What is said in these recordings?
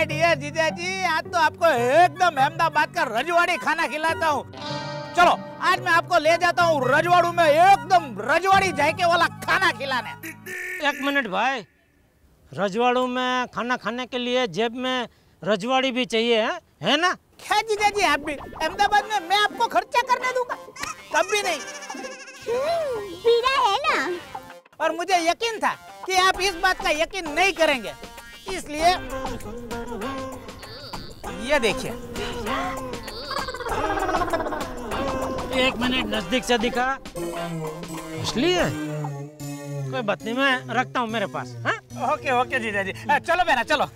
My dear जीजा जी, आज तो आपको एकदम अहमदाबाद का रजवाड़ी खाना खिलाता हूँ। चलो आज मैं आपको ले जाता हूँ रजवाड़ू में, एकदम रजवाड़ी जायके वाला खाना खिलाने। एक मिनट भाई, रजवाड़ू में खाना खाने के लिए जेब में रजवाड़ी भी चाहिए है ना? क्या जीजा जी, आप भी अहमदाबाद में मैं आपको खर्चा करने दूंगा? कभी नहीं। पीड़ा है ना, और मुझे यकीन था कि आप इस बात का यकीन नहीं करेंगे, इसलिए ये देखिए। एक मिनट, नजदीक से दिखा। असली है? कोई बात नहीं, मैं रखता हूँ मेरे पास। हाँ ओके ओके जीजा जी, चलो बेना चलो।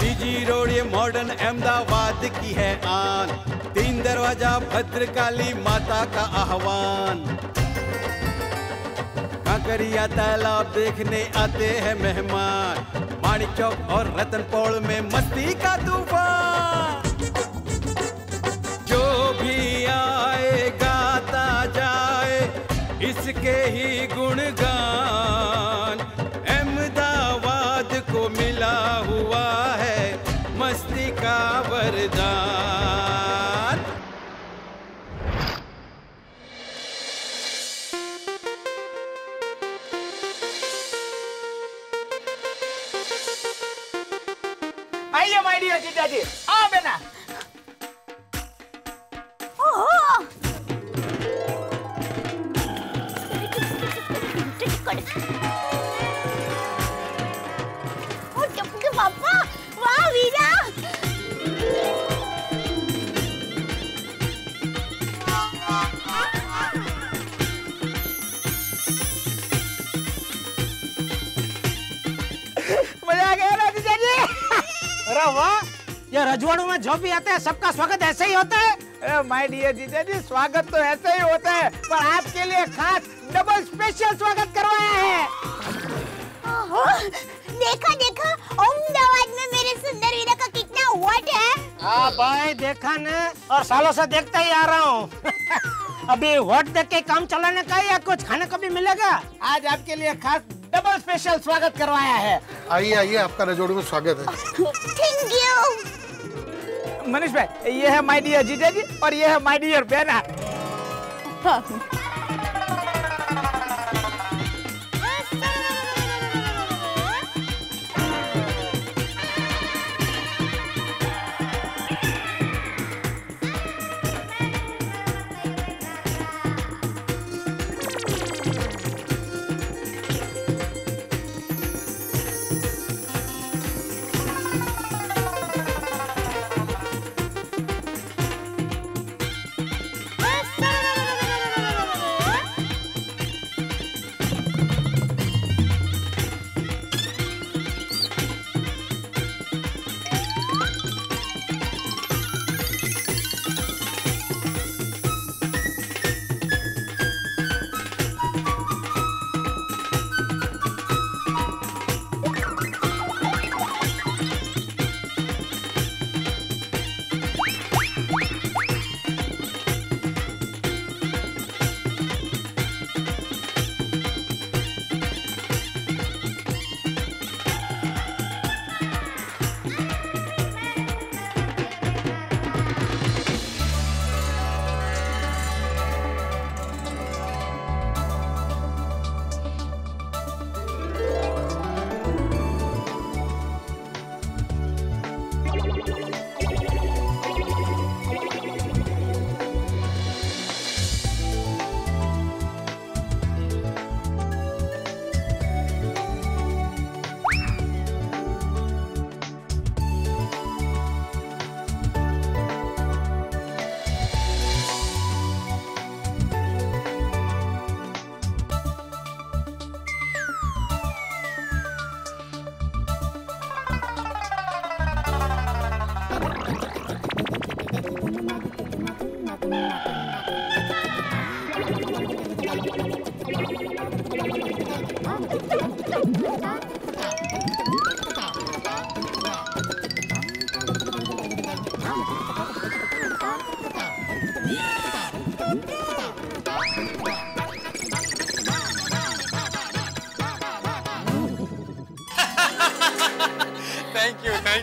सीजी रोड ये मॉडर्न अहमदाबाद की है आन, 3 दरवाजा भद्रकाली माता का आह्वान। कांकरिया तालाब देखने आते हैं मेहमान, माणिक चौक और रतनपौड़ में मस्ती का तूफान। जो भी आए गाता जाए इसके ही गुणगान, अहमदाबाद को मिला हुआ है मस्ती का वरदान। जीजा जी आओ बेना। पापा वाह वीरा, मजा आ गया ना जीजा जी? अरे वाह, ये रजवाड़ू में जो भी आते हैं सबका स्वागत ऐसे ही होता है। माय डियर जीजा जी, स्वागत तो ऐसे ही होता है, पर आपके लिए खास डबल स्पेशल स्वागत करवाया है। ओहो, देखा देखा अहमदाबाद में मेरे सुंदर वीरा का कितना वोट है। हाँ भाई देखा न, और सालों से देखता ही आ रहा हूँ। अभी वोट देख के काम चलाने का या कुछ खाने को भी मिलेगा? आज आपके लिए खास डबल स्पेशल स्वागत करवाया है। आइए आइए, आपका रजवाड़ू में स्वागत है। थैंक यू मनीष भाई, ये है माय डियर जीजा जी और ये है माय डियर बेना।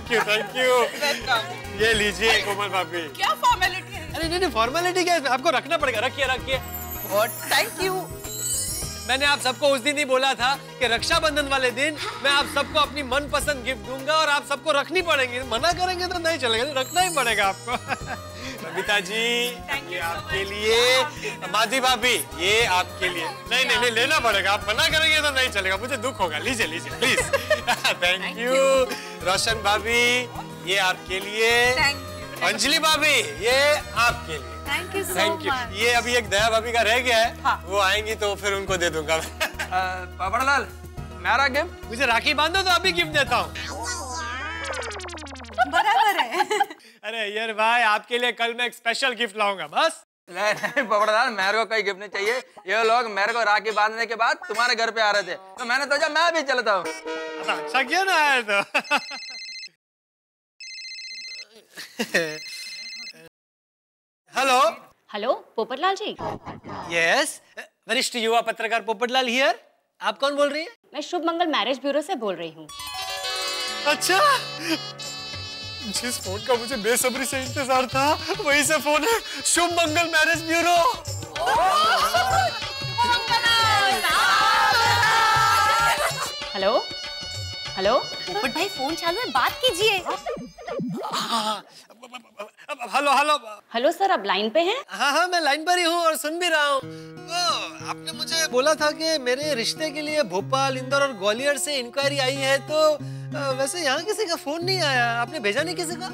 थैंक यू ये लीजिए कोमल भाभी। क्या फॉर्मेलिटी है? अरे नहीं नहीं फॉर्मेलिटी क्या है, आपको रखना पड़ेगा। रखिए रखिए और थैंक यू। मैंने आप सबको उस दिन ही बोला था कि रक्षाबंधन वाले दिन मैं आप सबको अपनी मनपसंद गिफ्ट दूंगा और आप सबको रखनी पड़ेंगी, मना करेंगे तो नहीं चलेगा, रखना ही पड़ेगा आपको। बबीता जी ये आपके लिए, माधी भाभी ये आपके लिए। नहीं नहीं नहीं लेना पड़ेगा, आप मना करेंगे तो नहीं चलेगा, मुझे दुख होगा। लीजिए लीजिए प्लीज। Thank you. रोशन भाभी ये आपके लिए। अंजलि भाभी ये आपके लिए। Thank you so much. ये अभी एक दया भाभी का रह गया है, हाँ। वो आएंगी तो फिर उनको दे दूंगा। पापड़लाल मेरा गिफ्ट, मुझे राखी बांधो तो अभी गिफ्ट देता हूँ। बराबर है। अरे यार भाई आपके लिए कल मैं एक स्पेशल गिफ्ट लाऊंगा बस। नहीं नहीं पापड़लाल मेरे को कोई गिफ्ट नहीं चाहिए, ये लोग मेरे को राखी बांधने के बाद तुम्हारे घर पे आ रहे थे तो मैंने सोचा मैं भी चलता हूँ। अच्छा क्यों ना आया तो। Hello hello Popatlal ji. Yes वरिष्ठ युवा पत्रकार पोपटलाल हियर। आप कौन बोल रही हैं? मैं शुभ मंगल मैरिज ब्यूरो से बोल रही हूँ। अच्छा जिस फोन का मुझे बेसब्री से इंतजार था वही से फोन है। Shubh Mangal marriage bureau. Hello hello Popat भाई फोन चालू है, बात कीजिए। हेलो हेलो हेलो सर आप लाइन पे हैं? हाँ हाँ मैं लाइन पर ही हूँ और सुन भी रहा हूँ। आपने मुझे बोला था कि मेरे रिश्ते के लिए भोपाल, इंदौर और ग्वालियर से इंक्वायरी आई है, तो वैसे यहाँ किसी का फोन नहीं आया, आपने भेजा नहीं किसी का?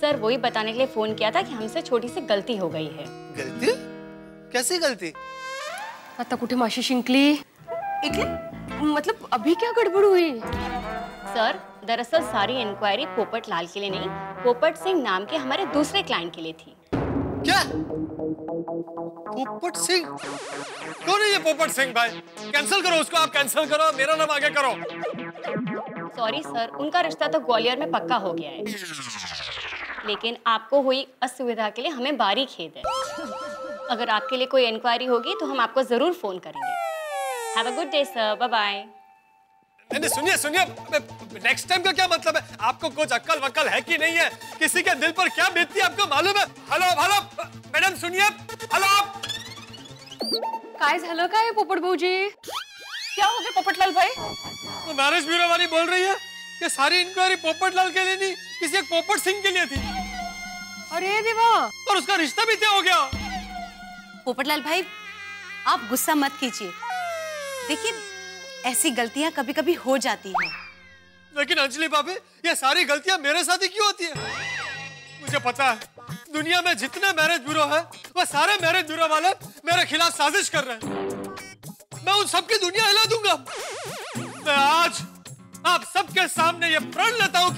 सर वही बताने के लिए फोन किया था कि हमसे छोटी सी गलती हो गई है। गलती? कैसी गलती? आता कुठे माशी शिंकली, मतलब अभी क्या गड़बड़ हुई? सर दरअसल सारी इंक्वायरी पोपट लाल के लिए नहीं, पोपट सिंह नाम के हमारे दूसरे क्लाइंट के लिए थी। क्या? पोपट सिंह? कौन है ये पोपट सिंह भाई? कैंसिल करो उसको, आप कैंसिल करो, मेरा नाम आगे करो। सॉरी सर उनका रिश्ता तो ग्वालियर में पक्का हो गया है, लेकिन आपको हुई असुविधा के लिए हमें भारी खेद है। अगर आपके लिए कोई इंक्वायरी होगी तो हम आपको जरूर फोन करेंगे। Have a good day sir, bye bye. नहीं सुनिए सुनिए, नेक्स्ट टाइम का क्या मतलब है? आपको कुछ अक्कल वक्कल है कि नहीं है? किसी के दिल पर क्या बीतती है आपको मालूम है? हेलो हेलो मैडम सुनिए, हेलो काय झालं काय पोपट भाऊजी? क्या हो गया पोपटलाल भाई? तो मैरिज ब्यूरो वाली बोल रही है कि सारी इंक्वायरी पोपटलाल के लिए नहीं, किसी एक पोपट सिंह के लिए थी। अरे देवा, और उसका रिश्ता भी क्या हो गया? पोपटलाल भाई आप गुस्सा मत कीजिए, देखिए ऐसी गलतियां कभी कभी हो जाती हैं। लेकिन अंजलि भाभी ये सारी गलतियां मेरे साथ ही क्यों होती है? मुझे पता है दुनिया में जितने मैरिज ब्यूरो हैं, वह सारे मैरिज ब्यूरो वाले मेरे खिलाफ साजिश कर रहे हैं। मैं उन सबकी दुनिया हिला दूंगा। मैं आज आप सबके सामने ये प्रण लेता हूँ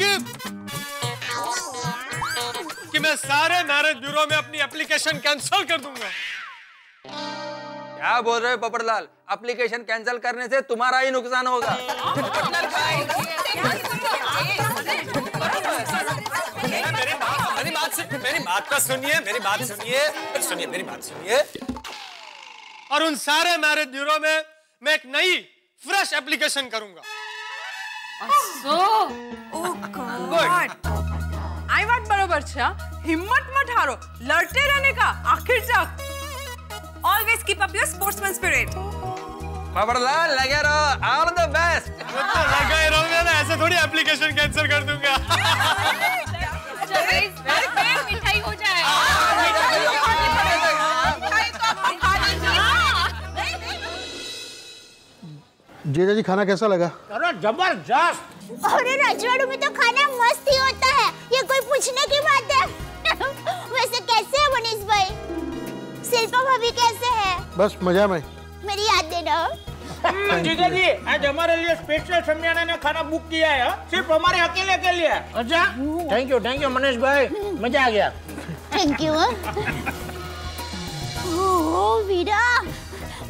कि मैं सारे मैरिज ब्यूरो में अपनी एप्लीकेशन कैंसिल कर दूंगा। क्या बोल रहे हो पोपटलाल, एप्लीकेशन कैंसिल करने से तुम्हारा ही नुकसान होगा। मेरी बात सुनिए। और उन सारे मैरिज ब्यूरो में मैं एक नई फ्रेश एप्लीकेशन करूंगा। आई बात बराबर छा, हिम्मत मत हारो, लड़ते रहने का आखिर तक। Always keep up your sportsman spirit. पापड़लाल लगे रहो, आर द बेस्ट। तो लगा ही रहूंगा ना, ऐसे थोड़ी एप्लीकेशन कैंसिल कर दूंगा। मिठाई हो जाए। जीजा जी खाना कैसा लगा? अरे जबरदस्त। अरे राजवाड़ू में तो खाना मस्त ही होता है, ये कोई पूछने की बात है। वैसे कैसे है मनीष भाई? शिल्पा भाभी कैसे हैं? बस मजा में। मेरी याद देना। जीजा जी आज हमारे लिए स्पेशल समझाना ने खाना बुक किया है, सिर्फ हमारे अकेले के लिए। अच्छा थैंक यू मनीष भाई, मजा आ गया। Thank you. ओह वीरा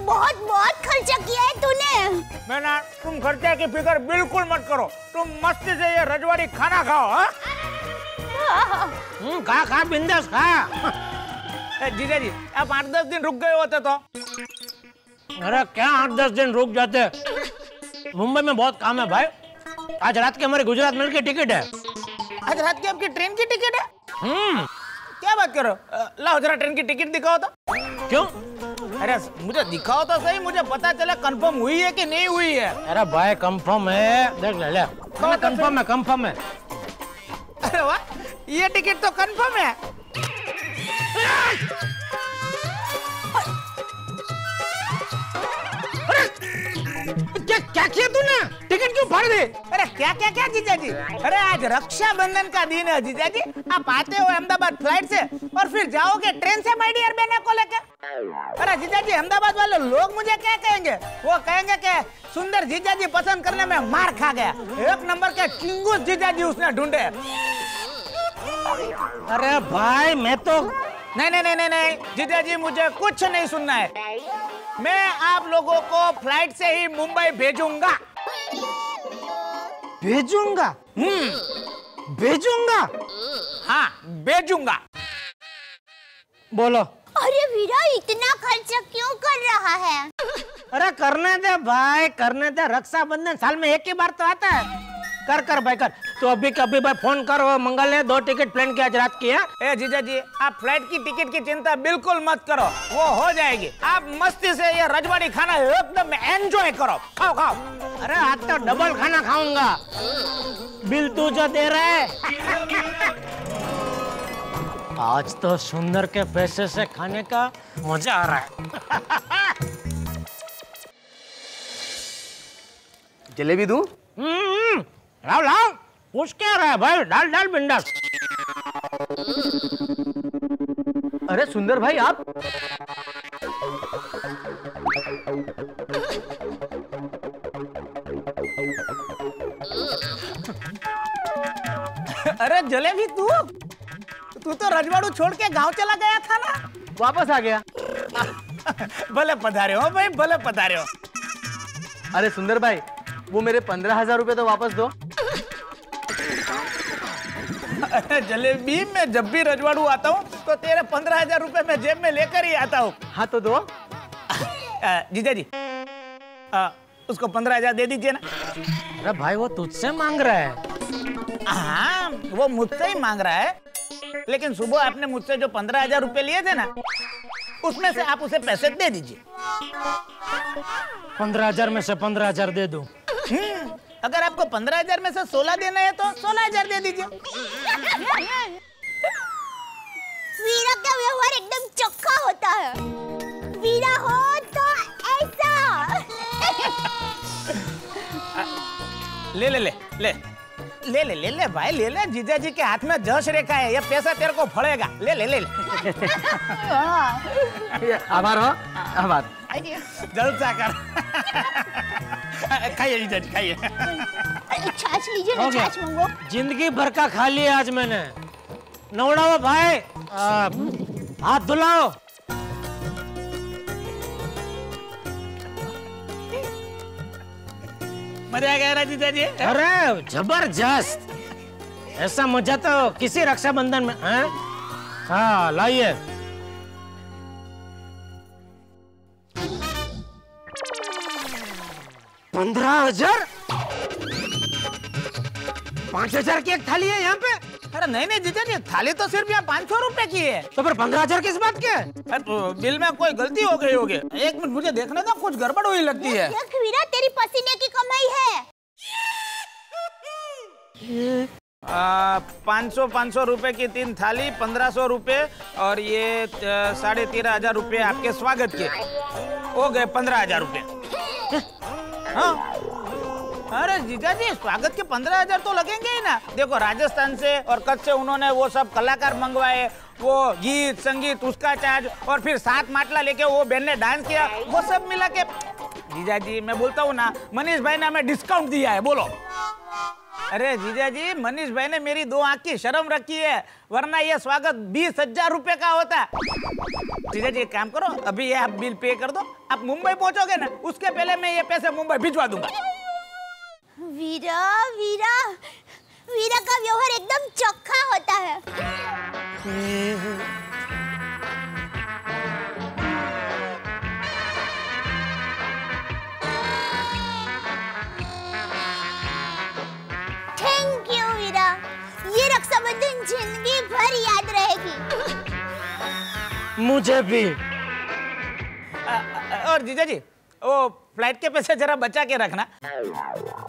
बहुत बहुत खर्चा किया है तूने। मैं ना तुम खर्चा की फिक्र बिल्कुल मत करो, तुम मस्ती से ये रजवाड़ी खाना खाओ। खा बिंदास खा। जीजा जी आप 8-10 दिन रुक गए होते तो। अरे क्या 8-10 दिन रुक जाते, मुंबई में बहुत काम है भाई। आज रात के हमारे गुजरात मेल की टिकट है, आज रात की आपकी ट्रेन की टिकट है। क्या बात करो, लाओ जरा ट्रेन की टिकट दिखाओ तो। क्यों? अरे मुझे दिखाओ तो सही, मुझे पता चला कंफर्म हुई है कि नहीं हुई है। अरे भाई कंफर्म है, देख ले, ले। कंफर्म है, कंफर्म है। अरे वाह, ये टिकट तो कंफर्म है। क्या क्या किया तूने? टिकट क्यों फाड़ दी? अरे क्या क्या क्या जीजा जी, अरे आज रक्षाबंधन का दिन है जीजा जी, आप आते हो अहमदाबाद फ्लाइट से और फिर जाओगे ट्रेन से माय डियर बहना को लेकर। अरे जीजा जी, अहमदाबाद वाले लोग मुझे क्या कहेंगे? वो कहेंगे कि सुंदर जीजा जी पसंद करने में मार खा गया, एक नंबर के चिंगूस जीजा जी उसने ढूंढे। अरे भाई मैं तो नहीं नहीं नहीं नहीं जीजा जी, मुझे कुछ नहीं सुनना है। मैं आप लोगों को फ्लाइट से ही मुंबई भेजूंगा। भेजूंगा? भेजूंगा? हाँ भेजूंगा। बोलो। अरे वीरा, इतना खर्चा क्यों कर रहा है? अरे करने दे भाई, करने दे, रक्षाबंधन साल में एक ही बार तो आता है। कर कर भाई कर, तो अभी कभी भाई फोन कर, मंगल ने 2 टिकट प्लान किया आज रात की है। जीजा जी आप फ्लाइट की टिकट की चिंता बिल्कुल मत करो, वो हो जाएगी। आप मस्ती से ये रजवाड़ी खाना एकदम एंजॉय करो, खाओ खाओ। अरे आज तो डबल खाना खाऊंगा, बिल तू जो दे रहा है। आज तो सुंदर के पैसे से खाने का मजा आ रहा है। जलेबी दूं? लाओ लाओ, पूछ क्या रहा है भाई, डाल डाल बिंदास। अरे सुंदर भाई आप, अरे जलेबी तू, तू तो रजवाड़ू छोड़ के गांव चला गया था ना, वापस आ गया। भले पधारे हो भाई, भले पधारे हो। अरे सुंदर भाई वो मेरे 15,000 रुपए तो वापस दो। जलेबी मैं जब भी रजवाड़ू आता हूँ तो तेरे 15,000 रुपए मैं जेब में लेकर ही आता हूँ। हाँ तो दो। जीजा जी उसको 15,000 दे दीजिए ना। अरे भाई वो तुझसे मांग रहा है। हाँ वो मुझसे ही मांग रहा है, लेकिन सुबह आपने मुझसे जो 15,000 रुपए लिए थे ना, उसमें से आप उसे पैसे दे दीजिए। 15,000 में से 15,000 दे दो। अगर आपको 15,000 में से 16 देना है तो 16,000 दे दीजिए। वीरा का व्यवहार एकदम चक्का होता है, वीरा हो तो ऐसा। ले ले ले ले ले ले ले ले भाई ले ले, जीजा जी के हाथ में जश रेखा है, ये पैसा तेरे को फड़ेगा, ले ले ले। आभार हो, आभार, जलसा कर। खाइए जीजा जी, खाइए। छाछ लीजिए ना, छाछ मंगो। जिंदगी भर का खा लिया आज मैंने, नवड़ाओ भाई, हाथ धुलाओ। मजा आ गया जीजा जी? अरे जबरदस्त, ऐसा मजा तो किसी रक्षाबंधन में। हाँ लाइए। $15,000? 5,000 की एक थाली है यहाँ पे? अरे नहीं नहीं जीजा जी, थाली तो सिर्फ यहाँ 500 रुपए की है। तो फिर 15,000 किस बात के? अरे बिल में कोई गलती हो गई होगी। एक मिनट मुझे देखने दो, कुछ गड़बड़ हुई लगती है। देख वीरा, तेरी पसीने की कमाई है। 500 रुपए की 3 थाली, 1500 रुपए और ये 13,500 रुपए आपके स्वागत के हो गए, 15,000 रुपए। हाँ अरे जीजा जी, स्वागत के 15,000 तो लगेंगे ही ना। देखो राजस्थान से और कच्छ से उन्होंने वो सब कलाकार मंगवाए, वो गीत संगीत उसका चार्ज, और फिर 7 માટला लेके वो बहन ने डांस किया, वो सब मिला के। जीजा जी मैं बोलता हूँ ना, मनीष भाई ने हमें डिस्काउंट दिया है, बोलो। अरे जीजा जी, मनीष भाई ने मेरी 2 आंख की शर्म रखी है, वरना ये स्वागत 20,000 रुपए का होता है। जीजा जी एक काम करो, अभी ये आप बिल पे कर दो, आप मुंबई पहुंचोगे ना उसके पहले मैं ये पैसे मुंबई भिजवा दूंगा। वीरा वीरा वीरा का व्यवहार एकदम चोखा होता है। थैंक यू वीरा, ये समधुन जिंदगी भर याद रहेगी। मुझे भी। और जीजा जी, वो फ्लाइट के पैसे जरा बचा के रखना।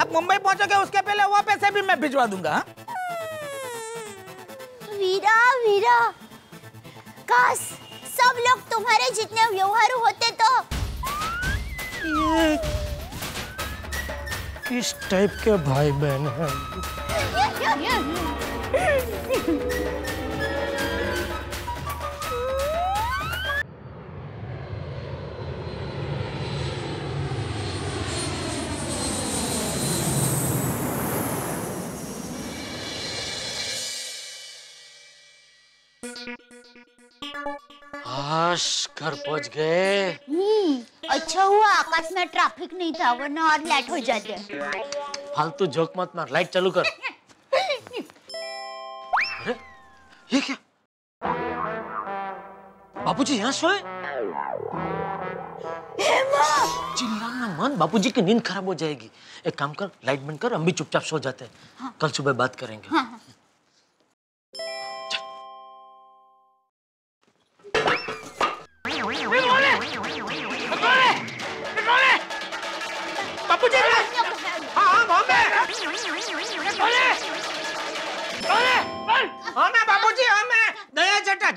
अब मुंबई पहुंचोगे उसके पहले वो पैसे भी मैं भिजवा दूंगा। वीरा वीरा, काश सब लोग तुम्हारे जितने व्यवहारू होते तो। ये किस टाइप के भाई बहन हैं? घर पहुंच गए। अच्छा हुआ आकाश में ट्रैफिक नहीं था, वरना और लेट हो जाते। फालतू जोक मत मार, लाइट चालू कर। अरे ये क्या? बापूजी यहाँ सोए? चिल्लाना मन, बापूजी की नींद खराब हो जाएगी। एक काम कर, लाइट बंद कर, हम भी चुपचाप सो जाते हैं। हाँ। कल सुबह बात करेंगे। हाँ, हाँ।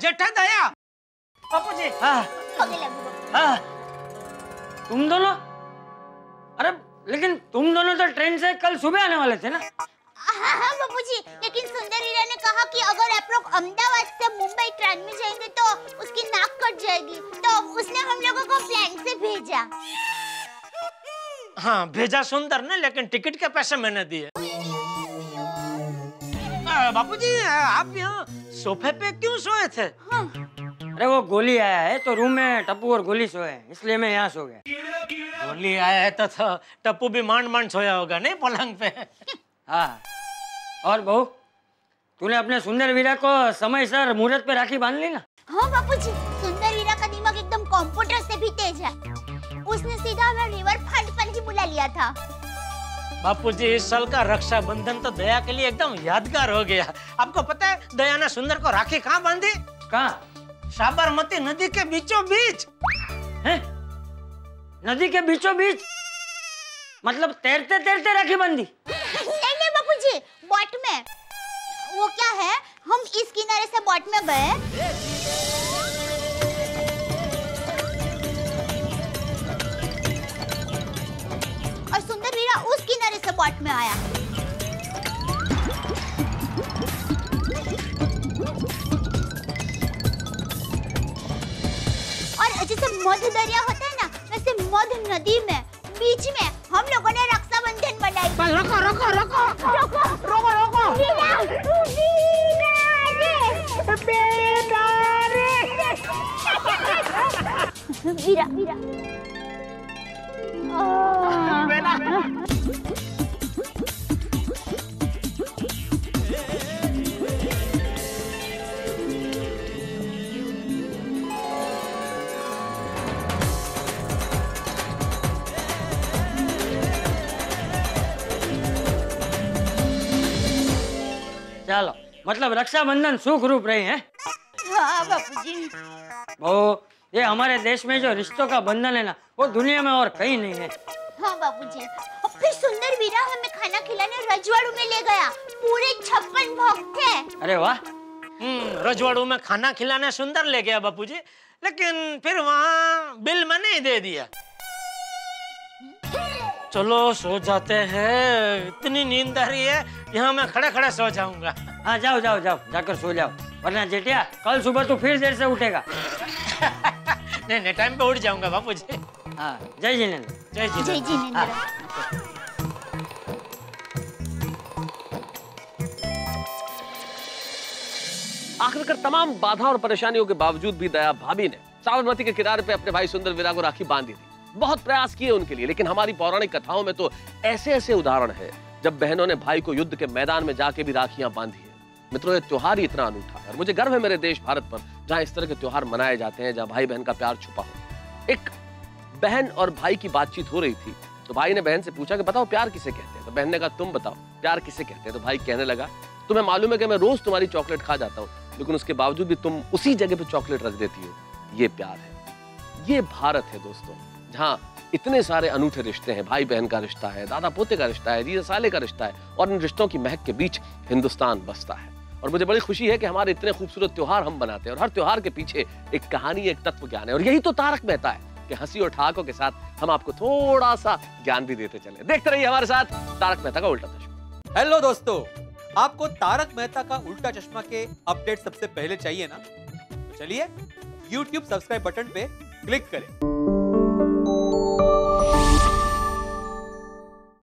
जेठा दया, बापूजी। तुम दोनों? अरे लेकिन तुम दोनों तो ट्रेन से कल सुबह आने वाले थे ना? हाँ बापूजी, लेकिन सुंदरीला ने कहा कि अगर आप लोग अहमदाबाद से मुंबई ट्रेन में जाएंगे तो उसकी नाक कट जाएगी, तो उसने हम लोगों को प्लेन से भेजा। हाँ भेजा सुंदर ने, लेकिन टिकट के पैसे मैंने दिए। बापूजी आप यहाँ सोफे पे क्यों सोए थे? हाँ। अरे वो गोली आया है तो रूम में टप्पू और गोली सोए, इसलिए मैं यहाँ सो गया। गोली आया है तो टप्पू भी मांड मांड सोया होगा नहीं पलंग पे? हाँ। और बहू, तूने अपने सुंदर वीरा को समय सर मुहूर्त पे राखी बांध ली ना? हाँ बापूजी, सुंदर वीरा का दिमाग एकदम कंप्यूटर से भी तेज है। उसने सीधा हमें रिवर फ्रंट पर ही बुला लिया था। बापूजी, इस साल का रक्षाबंधन तो दया के लिए एकदम यादगार हो गया। आपको पता है दया ने सुंदर को राखी कहाँ बांधी? कहाँ? साबरमती नदी के बीचों बीच। हैं? नदी के बीचों बीच मतलब तैरते तैरते राखी बांधी? नहीं नहीं बापूजी, बोट में। वो क्या है, हम इस किनारे से बोट में गए। उस किनारे से बोट में आया। और जैसे मध दरिया होता है ना, वैसे मध नदी में बीच में हम लोगों ने रक्षाबंधन मनाई। रोको रोको रोको रोको रोको रोको। वीरा वीरा चलो, मतलब रक्षाबंधन सुख रूप रहे हैं। हाँ बापूजी। ओ, ये हमारे देश में जो रिश्तों का बंधन है ना, वो दुनिया में और कहीं नहीं है। हाँ बापूजी। और फिर सुंदर वीरा हमें खाना खिलाने रजवाड़ू में ले गया। पूरे 56 भोग थे। अरे वाह। रजवाड़ू में खाना खिलाने सुंदर ले गया बापूजी, लेकिन फिर वहाँ बिल मैंने दे दिया। चलो सो जाते हैं, इतनी नींद आ रही है, यहाँ मैं खड़े खड़े सो जाऊंगा। हाँ जाओ जाओ जाओ, जाकर सो जाओ, वरना जेठिया कल सुबह तो फिर देर से उठेगा। नहीं नहीं, टाइम पे उठ जाऊंगा बापूजी। हाँ जय जिनेंद्र। जय जिनेंद्र। जय जिनेंद्र। आखिरकार तमाम बाधा और परेशानियों के बावजूद भी दया भाभी ने साबरमती के किनारे पे अपने भाई सुंदर वीरा को राखी बांधी थी। बहुत प्रयास किए उनके लिए, लेकिन हमारी पौराणिक कथाओं में तो ऐसे ऐसे उदाहरण है जब बहनों ने भाई को युद्ध के मैदान में जाके भी राखियां बांधी है। मित्रों, ये त्योहार ही इतना अनूठा है और मुझे गर्व है मेरे देश भारत पर, जहाँ इस तरह के त्योहार मनाए जाते हैं, जहाँ भाई बहन का प्यार छुपा हो। एक बहन और भाई की बातचीत हो रही थी तो भाई ने बहन से पूछा कि बताओ प्यार किसे कहते हैं? तो बहन ने कहा तुम बताओ प्यार किसे कहते हैं? तो भाई कहने लगा तुम्हें मालूम है कि मैं रोज तुम्हारी चॉकलेट खा जाता हूँ, लेकिन उसके बावजूद भी तुम उसी जगह पे चॉकलेट रख देती हो। ये प्यार है, ये भारत है दोस्तों, जहाँ इतने सारे अनूठे रिश्ते हैं। भाई बहन का रिश्ता है, दादा पोते का रिश्ता है, जीजा साले का रिश्ता है, और इन रिश्तों की महक के बीच हिंदुस्तान बसता है। और मुझे बड़ी खुशी है कि हमारे इतने खूबसूरत त्योहार हम बनाते हैं, और हर त्योहार के पीछे एक कहानी, एक तत्व ज्ञान है, और यही तो तारक मेहता है कि हंसी और ठहाकों के साथ हम आपको थोड़ा सा ज्ञान भी देते चले। देखते रहिए हमारे साथ तारक मेहता का उल्टा चश्मा। हेलो दोस्तों, आपको तारक मेहता का उल्टा चश्मा के अपडेट सबसे पहले चाहिए ना? चलिए YouTube सब्सक्राइब बटन पे क्लिक करें।